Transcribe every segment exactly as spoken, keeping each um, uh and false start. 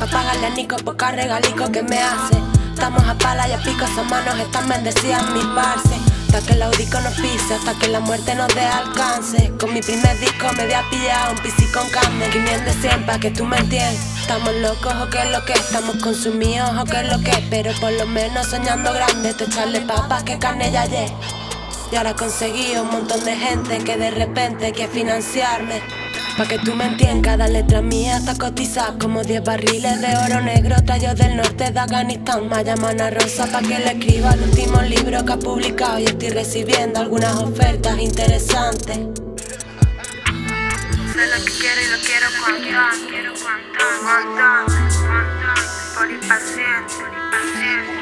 Pa' pagarle a Nico poca regalico que me hace. Estamos a pala y a pico, esas manos están bendecidas en mis parce. Hasta que el audico nos pise, hasta que la muerte nos dé alcance. Con mi primer disco me había pillado un pisí con carne. quinientos de cien pa' que tú me entiendes. Estamos locos o que es lo que, estamos consumidos o que es lo que. Pero por lo menos soñando grande, tú echarle papas que carne ya llegué. Y ahora conseguí un montón de gente que de repente quiere financiarme. Pa' que tú me entiendas, cada letra mía está cotizada como diez barriles de oro negro traídos del norte de Afganistán. Me llaman a Rosa pa' que le escriba el último libro que ha publicado y estoy recibiendo algunas ofertas interesantes. Sé lo que quiero y lo quiero cuanto antes, quiero cuanto antes, cuanto antes, por impaciente, por impaciente.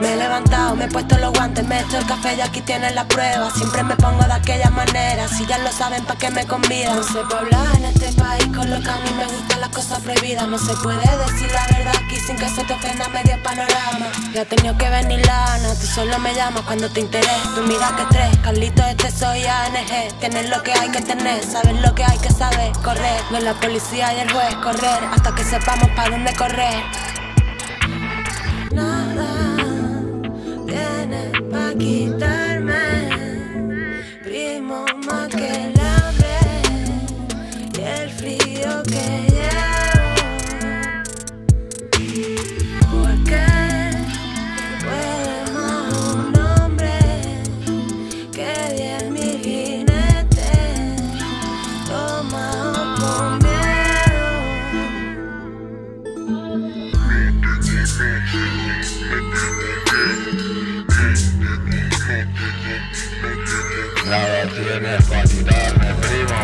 Me he levantado, me he puesto los guantes, me he hecho el café y aquí tienen la prueba. Siempre me pongo de aquella manera, si ya lo saben pa' qué me convidan. No se puede hablar en este país con lo que a mí me gustan las cosas prohibidas. No se puede decir la verdad aquí sin que se te ofenda medio panorama. Ya he tenido que venir lana, tú solo me llamas cuando te interesa. Tú mira que tres, Carlitos este soy A N G. Tienes lo que hay que tener, sabes lo que hay que saber. Correr, con la policía y el juez, correr hasta que sepamos pa' dónde correr. Quitarme, primo, más que la ve y el frío que llevo. Porque puede más un hombre que diez mil jinetes tomados con miedo. Nada tienes para quitarme, primo,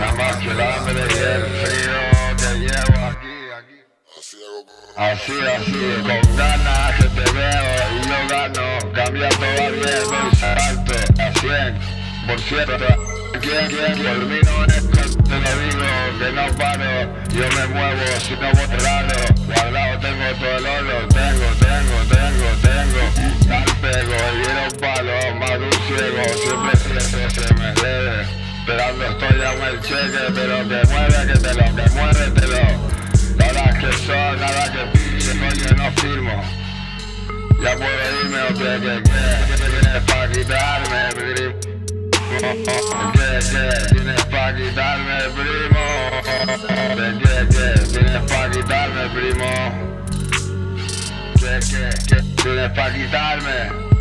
nada más que el hambre y el frío te llevo aquí, aquí. Así, así, con ganas que te veo y yo gano, cambia todavía el salto a cien. Por cierto, quien, quien, termino en esto, te lo digo, que no paro, yo me muevo, si no voy raro, guardado tengo todo el oro, tengo, tengo, tengo, tengo, tal pego, y era un palo, más de un ciego, siempre siempre se me debe, esperando estoy a el cheque, pero que mueve, que te lo, que muéretelo, nada que soy, nada que pide, coño, no firmo, ya puedo irme o te que, que, que tienes pa' quitarme, mi grip. Que, que, tienes pa' quitarme, primo. Que, que, tienes pa' quitarme, primo. Que, que, tienes pa' quitarme.